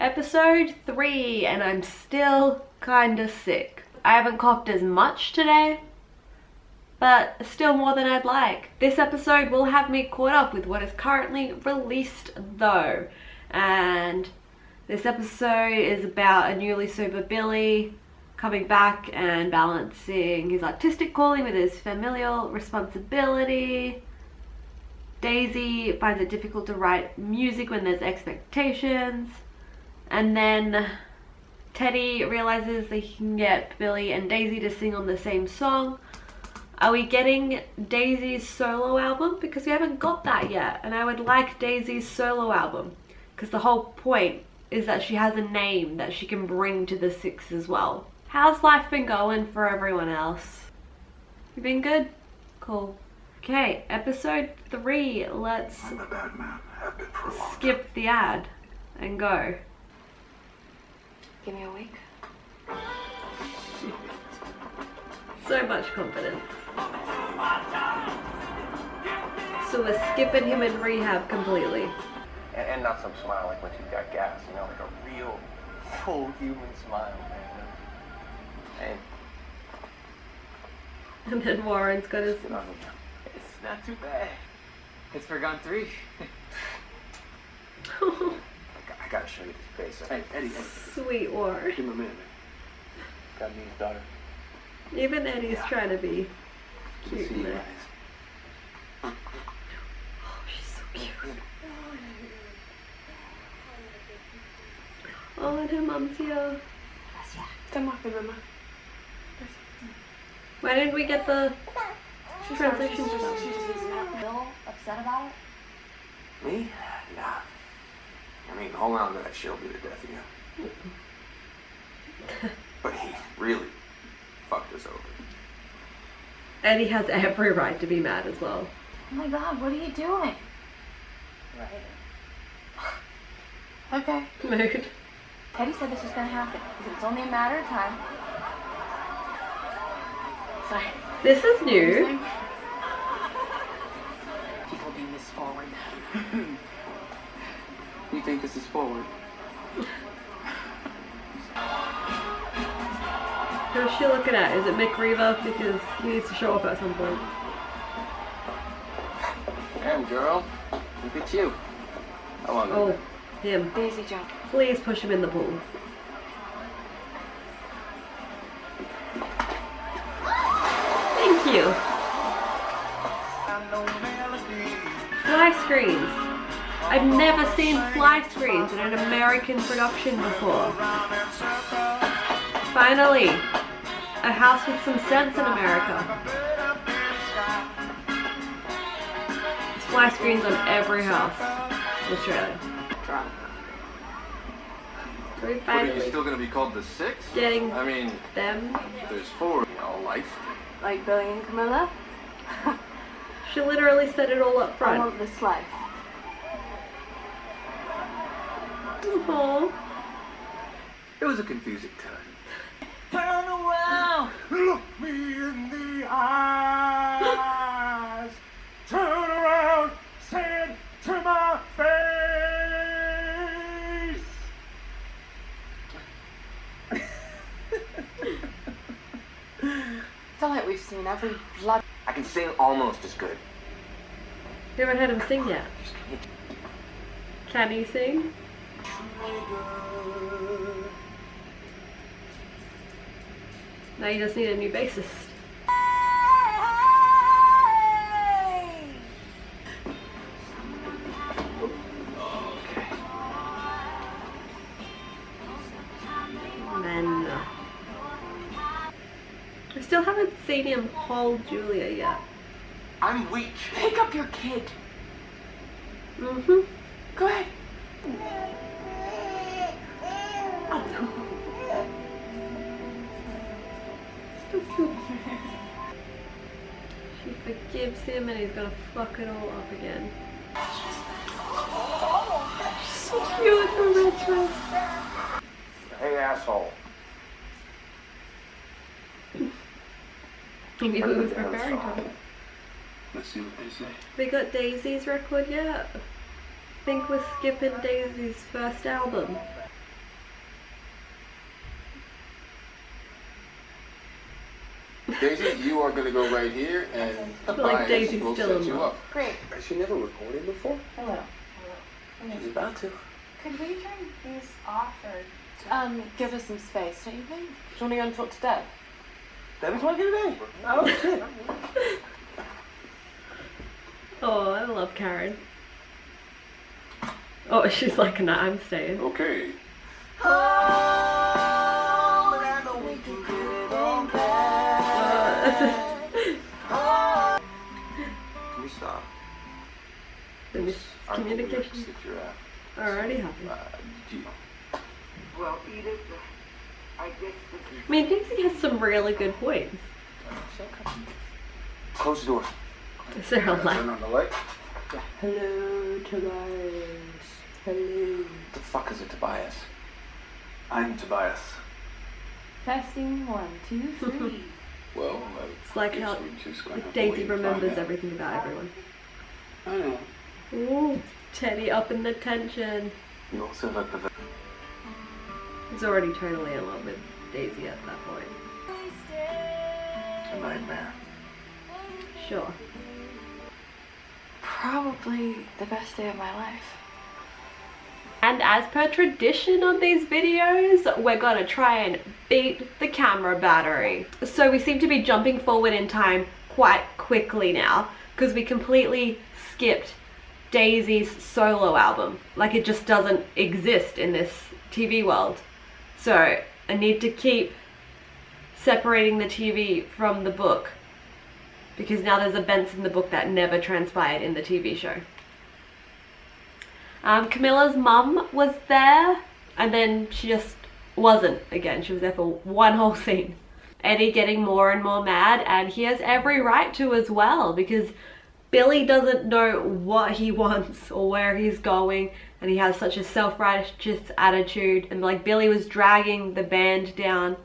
Episode 3, and I'm still kinda sick. I haven't coughed as much today, but still more than I'd like. This episode will have me caught up with what is currently released though. And this episode is about a newly sober Billy coming back and balancing his artistic calling with his familial responsibility. Daisy finds it difficult to write music when there's expectations. And then Teddy realizes that he can get Billy and Daisy to sing on the same song. Are we getting Daisy's solo album? Because we haven't got that yet, and I would like Daisy's solo album, because the whole point is that she has a name that she can bring to the Six as well. How's life been going for everyone else? You been good? Cool. Okay, episode 3, let's I'm a bad man. I've been for a long skip time. The ad and go. Give me a week. So much confidence. So we're skipping him in rehab completely. And not some smile like once you've got gas, you know, like a real full human smile, man. And then Warren's got his... It's not too bad. It's for gun 3. I gotta show you this face. Hey, Eddie. Sweet Warren. Give him a minute. Got me his daughter. Even Eddie's trying to be cute in there. Oh, she's so cute. Oh, and her mum's here. Why didn't we get the translation? She's real upset about it? Me? Nah. I mean, hold on to that. She'll be the death of you. But he really fucked us over. Eddie has every right to be mad as well. Oh my god, what are you doing? Right. Okay. Mood. Teddy said this was gonna happen. It's only a matter of time. Sorry. This is new. People being this forward. You think this is forward? Who's she looking at? Is it Mick Riva? Because he needs to show up at some point. Damn girl, look at you. How long ago? Oh, him. Daisy Jones. Please push him in the pool. Thank you. Fly screens. I've never seen fly screens in an American production before. Finally, a house with some sense in America. There's fly screens on every house in Australia. So we finally still going to be called the Six? Getting I mean, them. There's 4 in all life. Like Billy and Camilla? She literally said it all up front. I want this life. Aww. It was a confusing time. Turn around! Look me in the eyes! Turn around! Say it to my face! It's all that we've seen, every blood. I can sing almost as good. You haven't heard him sing yet. Can he sing? Now you just need a new bassist. Okay. Men. I still haven't seen him hold Julia yet. I'm weak. Pick up your kid. Mm-hmm. Go ahead. Oh. She forgives him and he's gonna fuck it all up again. So cute in the red dress. Hey, asshole. Maybe who was preparing for it. Let's see what they say. We got Daisy's record yet? I think we're skipping Daisy's first album. Daisy, you are going to go right here, and Tobias will set you up. Great. Has she never recorded before? Hello. Hello. She's about to. Could we turn these off or... give us some space, don't you think? Do you want to go and talk to Dad? Debbie's working today. Oh, shit. Oh, I love Karen. Oh, she's like, nah, I'm staying. Okay. Can we stop? The miscommunication. Already happened. Well, Edith, I guess this is... I mean, Daisy has some really good points. Close the door. Is there a light? Turn on the light. Hello, Tobias. Hello. What the fuck is a Tobias? I'm Tobias. Testing 1, 2, 3. Well, it's like how Daisy remembers everything about everyone. I know. Ooh, Teddy up in the tension. You also like the... He's already totally in love with Daisy at that point. It's a nightmare. Sure. Probably the best day of my life. And as per tradition on these videos, we're gonna try and beat the camera battery. So we seem to be jumping forward in time quite quickly now, because we completely skipped Daisy's solo album. Like, it just doesn't exist in this TV world. So I need to keep separating the TV from the book, because now there's events in the book that never transpired in the TV show. Camilla's mum was there, and then she just wasn't again. She was there for one whole scene. Eddie getting more and more mad, and he has every right to as well, because Billy doesn't know what he wants or where he's going, and he has such a self-righteous attitude, and like Billy was dragging the band down,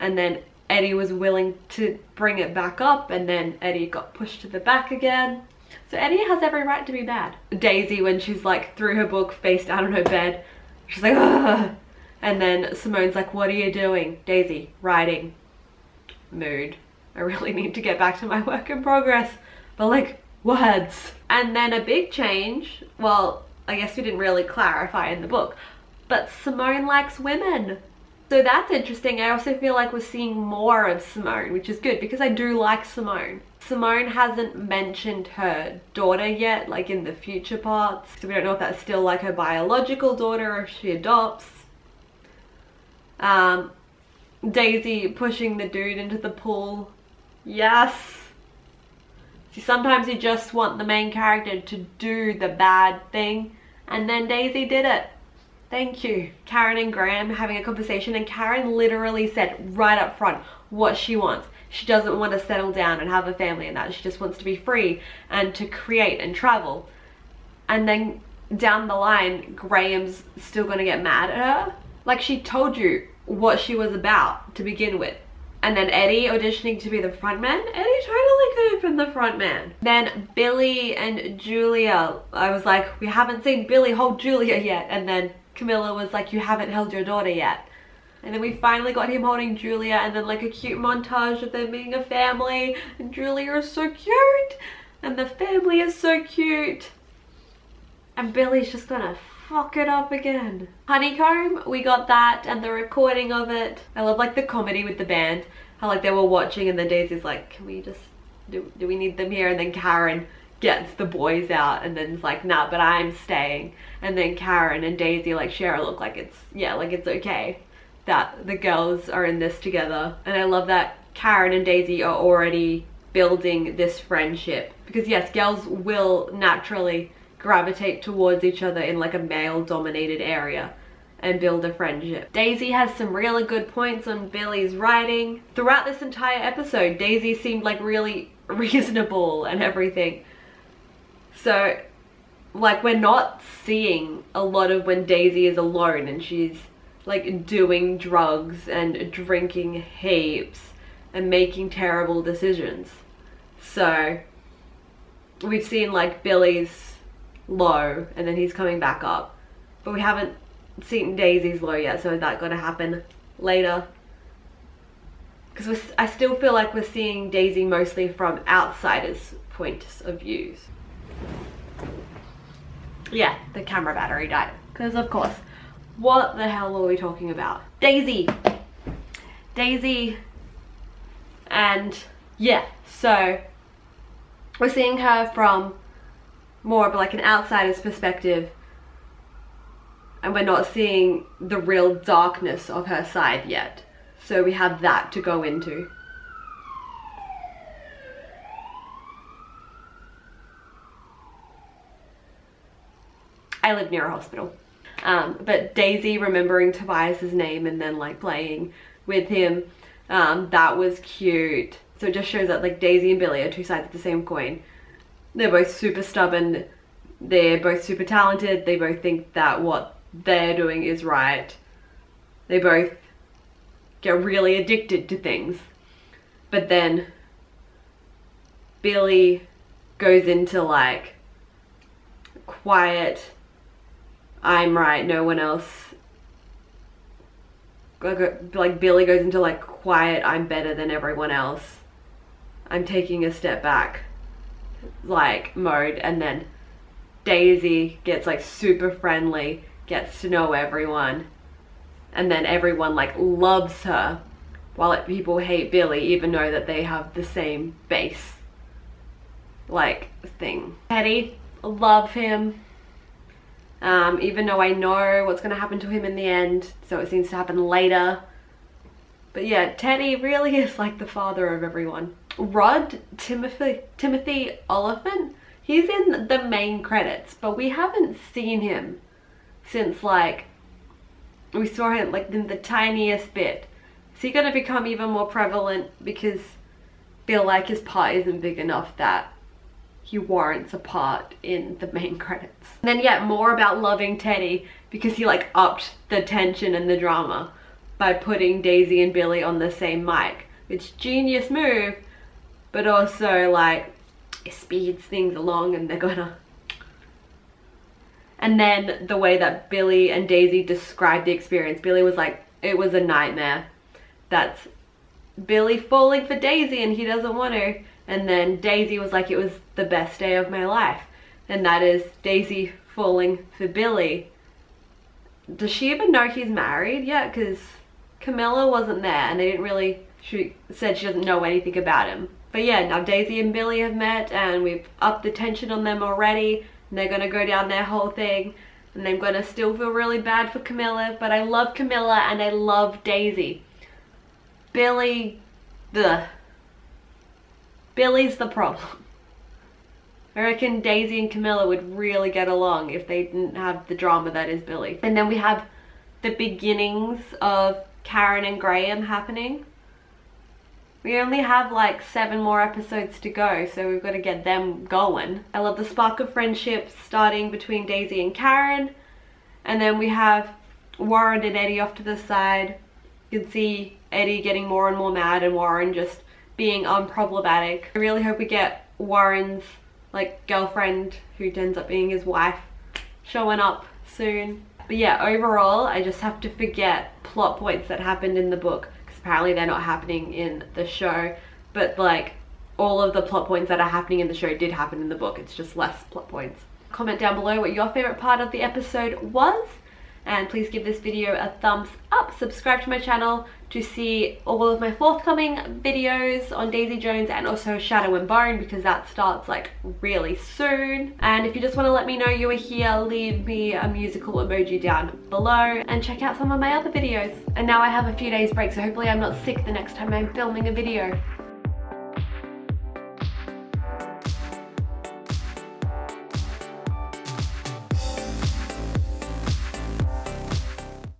and then Eddie was willing to bring it back up, and then Eddie got pushed to the back again. So Eddie has every right to be mad. Daisy, when she's like threw her book face down on her bed, she's like, ugh. And then Simone's like, what are you doing? Daisy, writing. Mood. I really need to get back to my work in progress, but like, words. And then a big change, well, I guess we didn't really clarify in the book, but Simone likes women. So that's interesting. I also feel like we're seeing more of Simone, which is good, because I do like Simone. Simone hasn't mentioned her daughter yet, like in the future parts. So we don't know if that's still like her biological daughter or if she adopts. Daisy pushing the dude into the pool. Yes. See, sometimes you just want the main character to do the bad thing, and then Daisy did it. Thank you. Karen and Graham having a conversation, and Karen literally said right up front what she wants. She doesn't want to settle down and have a family and that. She just wants to be free and to create and travel. And then down the line, Graham's still going to get mad at her. Like, she told you what she was about to begin with. And then Eddie auditioning to be the frontman. Eddie totally could have been the frontman. Then Billy and Julia. I was like, we haven't seen Billy hold Julia yet. And then Camilla was like, you haven't held your daughter yet. And then we finally got him holding Julia, and then like a cute montage of them being a family, and Julia is so cute and the family is so cute, and Billy's just gonna fuck it up again. Honeycomb, we got that and the recording of it. I love like the comedy with the band, how like they were watching and then Daisy's like, can we just do we need them here? And then Karen gets the boys out and then's like, nah, but I'm staying. And then Karen and Daisy like share a look like it's, yeah, like it's okay that the girls are in this together. And I love that Karen and Daisy are already building this friendship, because yes, girls will naturally gravitate towards each other in like a male dominated area and build a friendship. Daisy has some really good points on Billy's writing. Throughout this entire episode, Daisy seemed like really reasonable and everything. So, like, we're not seeing a lot of when Daisy is alone and she's, like, doing drugs and drinking heaps and making terrible decisions. So, we've seen, like, Billy's low and then he's coming back up. But we haven't seen Daisy's low yet, so is that gonna happen later? because I still feel like we're seeing Daisy mostly from outsiders' points of views. Yeah, the camera battery died, because of course. What the hell are we talking about? Daisy! Daisy, and yeah, so we're seeing her from more of like an outsider's perspective, and we're not seeing the real darkness of her side yet. So we have that to go into. I live near a hospital. But Daisy remembering Tobias's name and then like playing with him, that was cute. So it just shows that like Daisy and Billy are two sides of the same coin. They're both super stubborn, they're both super talented, they both think that what they're doing is right. They both get really addicted to things. But then Billy goes into like quiet, I'm right, no one else, like Billy goes into like quiet, I'm better than everyone else, I'm taking a step back like mode. And then Daisy gets like super friendly, gets to know everyone, and then everyone like loves her, while like, people hate Billy even though that they have the same base like thing. Teddy, love him, even though I know what's going to happen to him in the end, so it seems to happen later. But yeah, Teddy really is like the father of everyone. Rod, Timothy Oliphant, he's in the main credits, but we haven't seen him since like, we saw him like in the tiniest bit. Is he going to become even more prevalent because I feel like his part isn't big enough that he warrants a part in the main credits. And then yeah, more about loving Teddy, because he like upped the tension and the drama by putting Daisy and Billy on the same mic. It's genius move, but also like it speeds things along and they're gonna... And then the way that Billy and Daisy described the experience, Billy was like, it was a nightmare. That's Billy falling for Daisy and he doesn't want to. And then Daisy was like, it was the best day of my life. And that is Daisy falling for Billy. Does she even know he's married yet? Because Camilla wasn't there and they didn't really, she said she doesn't know anything about him. But yeah, now Daisy and Billy have met and we've upped the tension on them already. And they're gonna go down their whole thing. And I'm gonna still feel really bad for Camilla, but I love Camilla and I love Daisy. Billy, ugh. Billy's the problem. I reckon Daisy and Camilla would really get along if they didn't have the drama that is Billy. And then we have the beginnings of Karen and Graham happening. We only have like 7 more episodes to go, so we've got to get them going. I love the spark of friendship starting between Daisy and Karen. And then we have Warren and Eddie off to the side. You can see Eddie getting more and more mad and Warren just being unproblematic. I really hope we get Warren's like girlfriend, who ends up being his wife, showing up soon. But yeah, overall I just have to forget plot points that happened in the book, because apparently they're not happening in the show, but like all of the plot points that are happening in the show did happen in the book, it's just less plot points. Comment down below what your favorite part of the episode was, and please give this video a thumbs up, subscribe to my channel to see all of my forthcoming videos on Daisy Jones and also Shadow and Bone, because that starts like really soon. And if you just want to let me know you were here, leave me a musical emoji down below and check out some of my other videos. And now I have a few days break, so hopefully I'm not sick the next time I'm filming a video.